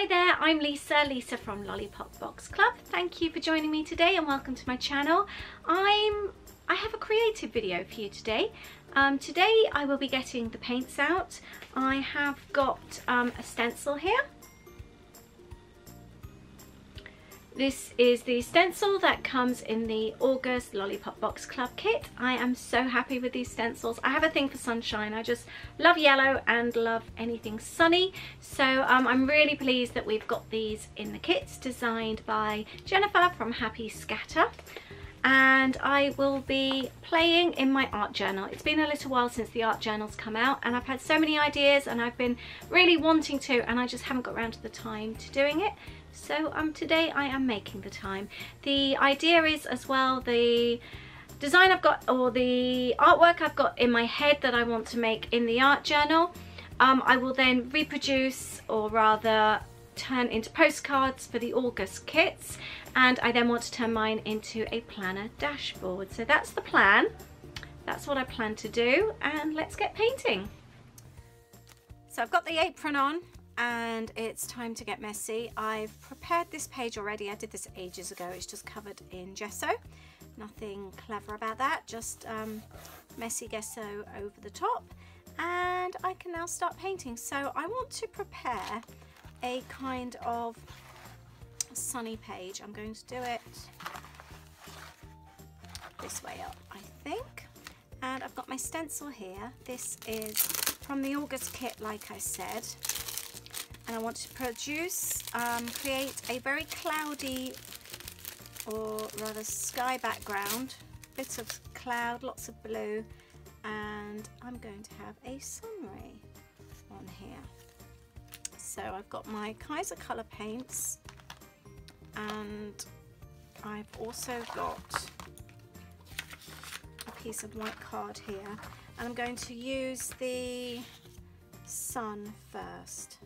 Hi there, I'm Lisa from Lollipop Box Club. Thank you for joining me today and welcome to my channel. I have a creative video for you today. Today I will be getting the paints out. I have got a stencil here. This is the stencil that comes in the August Lollipop Box Club kit. I am so happy with these stencils. I have a thing for sunshine. I just love yellow and love anything sunny. So I'm really pleased that we've got these in the kits, designed by Jennifer from Happy Scatter. And I will be playing in my art journal. It's been a little while since the art journal's come out and I've had so many ideas and I've been really wanting to, and I just haven't got around to the time to doing it. So today I am making the time. The idea is as well, the design I've got, or the artwork I've got in my head that I want to make in the art journal, I will then reproduce, or rather turn into postcards for the August kits, and I then want to turn mine into a planner dashboard. So that's the plan. That's what I plan to do, and let's get painting. So I've got the apron on and it's time to get messy. I've prepared this page already. I did this ages ago. It's just covered in gesso. Nothing clever about that, just messy gesso over the top, and I can now start painting. So I want to prepare a kind of sunny page. I'm going to do it this way up, I think. And I've got my stencil here. This is from the August kit, like I said. And I want to create a very cloudy, or rather sky background. Bits of cloud, lots of blue, and I'm going to have a sun ray on here. So I've got my Kaiser colour paints, and I've also got a piece of white card here, and I'm going to use the sun first.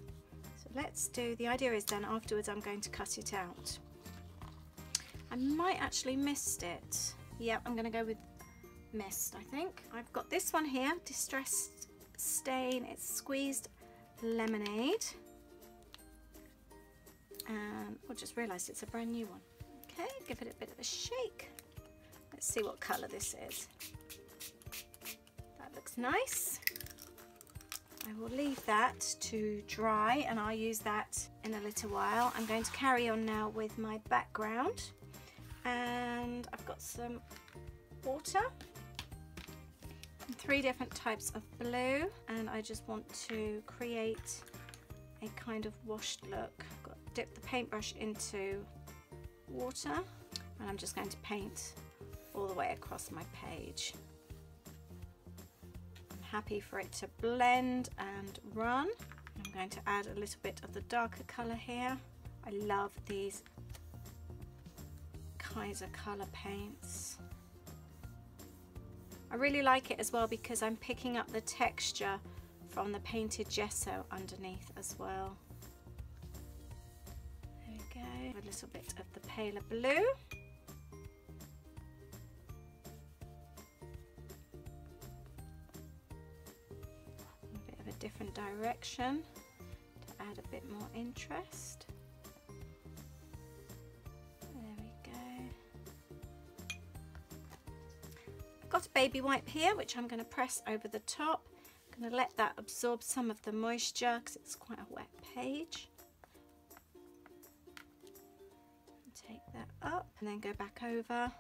So let's do, the idea is then afterwards I'm going to cut it out. I might actually missed it. Yeah, I'm going to go with mist, I think. I've got this one here, Distressed Stain, it's Squeezed Lemonade. And I just realised it's a brand new one. Okay, give it a bit of a shake. Let's see what colour this is. That looks nice. I will leave that to dry and I'll use that in a little while. I'm going to carry on now with my background, and I've got some water and three different types of blue, and I just want to create a kind of washed look. I've got to dip the paintbrush into water, and I'm just going to paint all the way across my page. I'm happy for it to blend and run. I'm going to add a little bit of the darker colour here. I love these Kaiser colour paints. I really like it as well because I'm picking up the texture from the painted gesso underneath as well. There we go, a little bit of the paler blue. A bit of a different direction to add a bit more interest. There we go. I've got a baby wipe here which I'm going to press over the top. Going to let that absorb some of the moisture because it's quite a wet page. Take that up and then go back over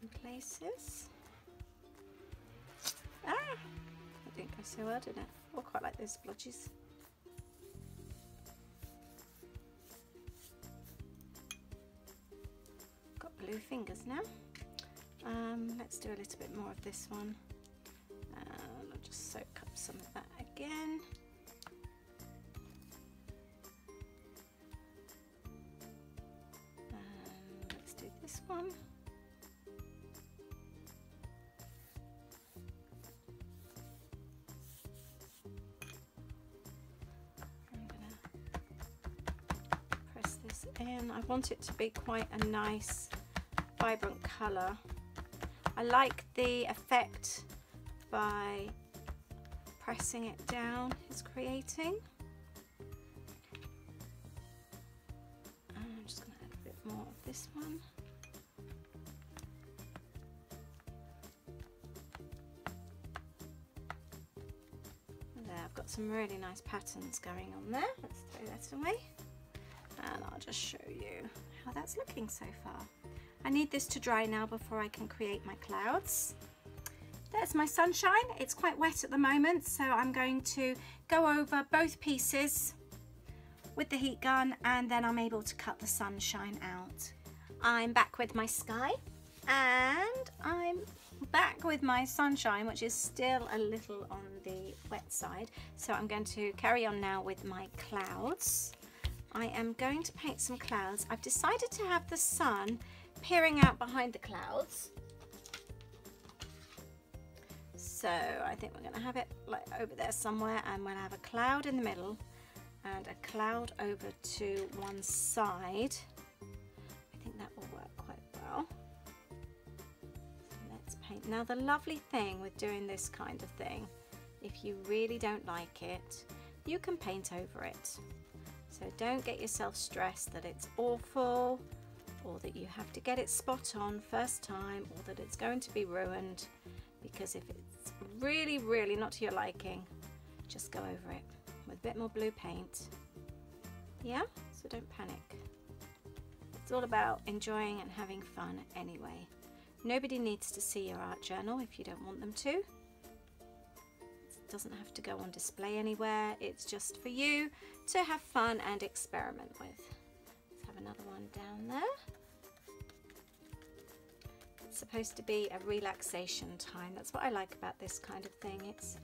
in places. Ah, that didn't go so well, did it? I quite like those splotches. Got blue fingers now. Let's do a little bit more of this one. Soak up some of that again. And let's do this one. I'm gonna press this in. I want it to be quite a nice, vibrant colour. I like the effect by pressing it down is creating. this one. And there, I've got some really nice patterns going on there. Let's throw that away. And I'll just show you how that's looking so far. I need this to dry now before I can create my clouds. There's my sunshine. It's quite wet at the moment, so I'm going to go over both pieces with the heat gun, and then I'm able to cut the sunshine out. I'm back with my sky, and I'm back with my sunshine, which is still a little on the wet side. So I'm going to carry on now with my clouds. I am going to paint some clouds. I've decided to have the sun peering out behind the clouds. So I think we're gonna have it like over there somewhere, and we'll have a cloud in the middle and a cloud over to one side. I think that will work quite well. So let's paint. Now the lovely thing with doing this kind of thing, if you really don't like it, you can paint over it. So don't get yourself stressed that it's awful, or that you have to get it spot on first time, or that it's going to be ruined, because if it's really, really not to your liking, just go over it with a bit more blue paint. Yeah, so don't panic. It's all about enjoying and having fun anyway. Nobody needs to see your art journal if you don't want them to. It doesn't have to go on display anywhere. It's just for you to have fun and experiment with. Let's have another one down there. It's supposed to be a relaxation time. That's what I like about this kind of thing. It's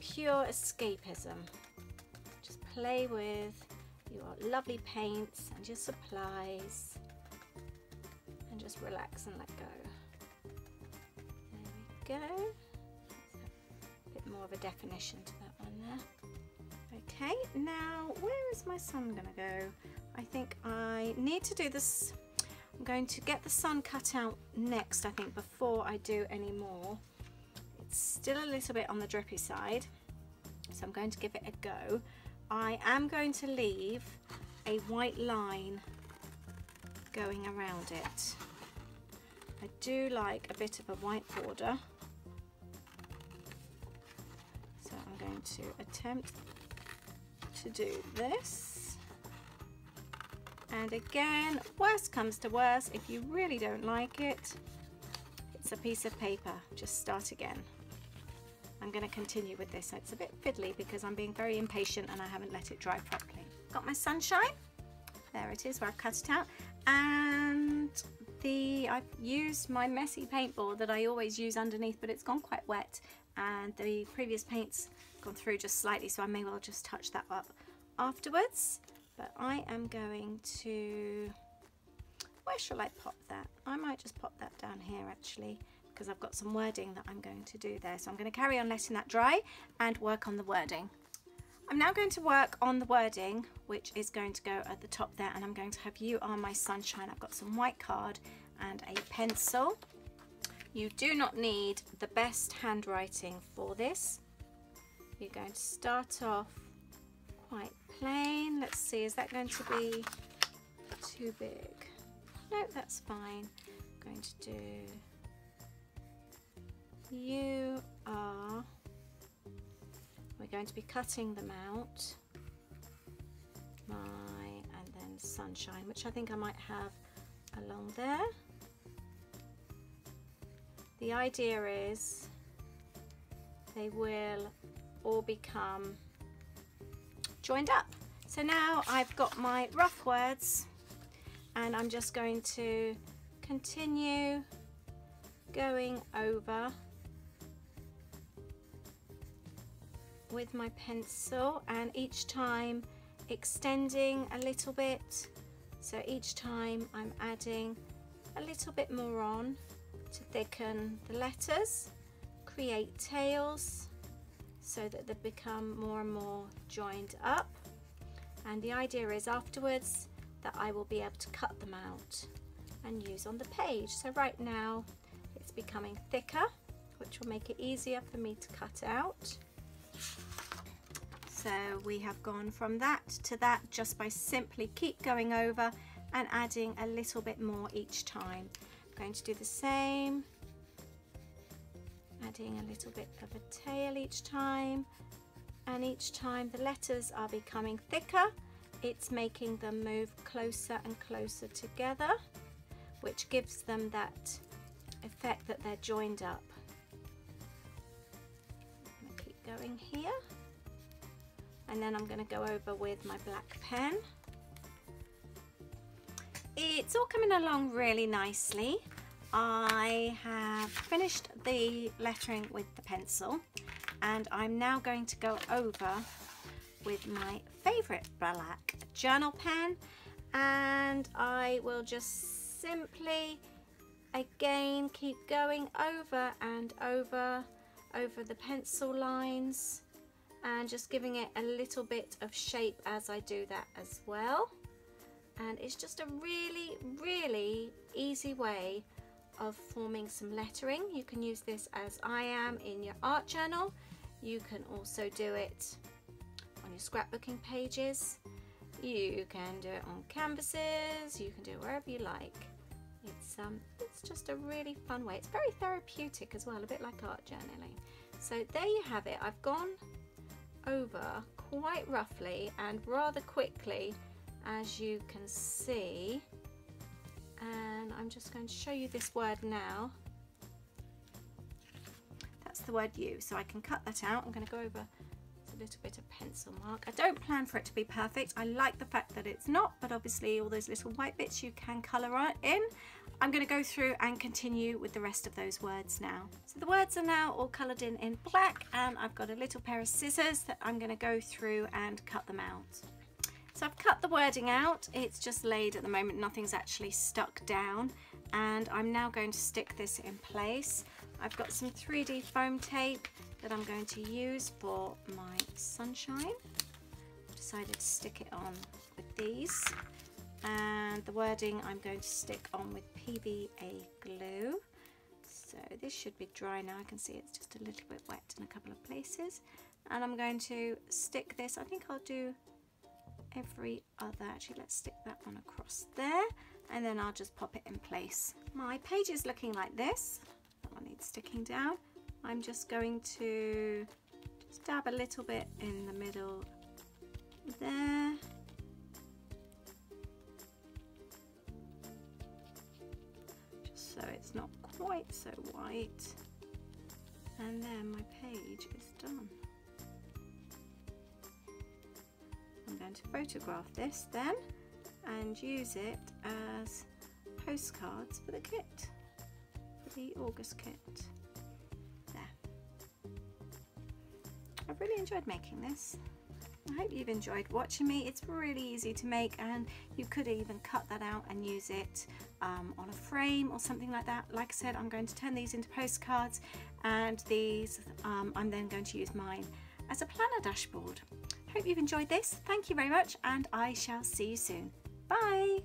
pure escapism. Just play with your lovely paints and your supplies and just relax and let go. There we go. A bit more of a definition to that one there. Okay, now where is my sun gonna go? I think I need to do this. I'm going to get the sun cut out next, I think, before I do any more. It's still a little bit on the drippy side, so I'm going to give it a go. I am going to leave a white line going around it. I do like a bit of a white border, so I'm going to attempt to do this. And again, worst comes to worst, if you really don't like it, it's a piece of paper, just start again. I'm going to continue with this. It's a bit fiddly because I'm being very impatient and I haven't let it dry properly. Got my sunshine, there it is where I've cut it out, and I've used my messy paintball that I always use underneath, but it's gone quite wet and the previous paint's gone through just slightly, so I may well just touch that up afterwards. But I am going to, where shall I pop that? I might just pop that down here actually, because I've got some wording that I'm going to do there. So I'm going to carry on letting that dry and work on the wording. I'm now going to work on the wording, which is going to go at the top there, and I'm going to have "You Are My Sunshine." I've got some white card and a pencil. You do not need the best handwriting for this. You're going to start off quite plain. Let's see, is that going to be too big? Nope, that's fine. I'm going to do "You are," we're going to be cutting them out, "My," and then "sunshine," which I think I might have along there. The idea is they will all become joined up. So now I've got my rough words, and I'm just going to continue going over with my pencil, and each time extending a little bit. So each time I'm adding a little bit more on to thicken the letters, create tails, so that they become more and more joined up. And the idea is afterwards that I will be able to cut them out and use on the page. So right now it's becoming thicker, which will make it easier for me to cut out. So we have gone from that to that just by simply keep going over and adding a little bit more each time. I'm going to do the same, adding a little bit of a tail each time, and each time the letters are becoming thicker, it's making them move closer and closer together, which gives them that effect that they're joined up. I'm going to keep going here, and then I'm going to go over with my black pen. It's all coming along really nicely. I have finished the lettering with the pencil, and I'm now going to go over with my favourite black journal pen, and I will just simply again keep going over and over the pencil lines, and just giving it a little bit of shape as I do that as well. And it's just a really, really easy way of forming some lettering. You can use this as I am in your art journal. You can also do it on your scrapbooking pages. You can do it on canvases. You can do it wherever you like. It's just a really fun way. It's very therapeutic as well, a bit like art journaling. So there you have it. I've gone over quite roughly and rather quickly, as you can see, and I'm just going to show you this word now. That's the word "you", so I can cut that out. I'm going to go over a little bit of pencil mark. I don't plan for it to be perfect. I like the fact that it's not, but obviously all those little white bits you can colour in. I'm going to go through and continue with the rest of those words now. So the words are now all coloured in black, and I've got a little pair of scissors that I'm going to go through and cut them out. So I've cut the wording out, it's just laid at the moment, nothing's actually stuck down, and I'm now going to stick this in place. I've got some 3D foam tape that I'm going to use for my sunshine. I've decided to stick it on with these, and the wording I'm going to stick on with PVA glue. So this should be dry now, I can see it's just a little bit wet in a couple of places, and I'm going to stick this, I think I'll do every other, actually let's stick that one across there, and then I'll just pop it in place. My page is looking like this, that one needs sticking down. I'm just going to just dab a little bit in the middle there, just so it's not quite so white, and then my page is done. I'm going to photograph this then and use it as postcards for the kit, for the August kit. There. I've really enjoyed making this. I hope you've enjoyed watching me. It's really easy to make, and you could even cut that out and use it on a frame or something like that. Like I said, I'm going to turn these into postcards, and these I'm then going to use mine as a planner dashboard. Hope you've enjoyed this. Thank you very much, and I shall see you soon. Bye!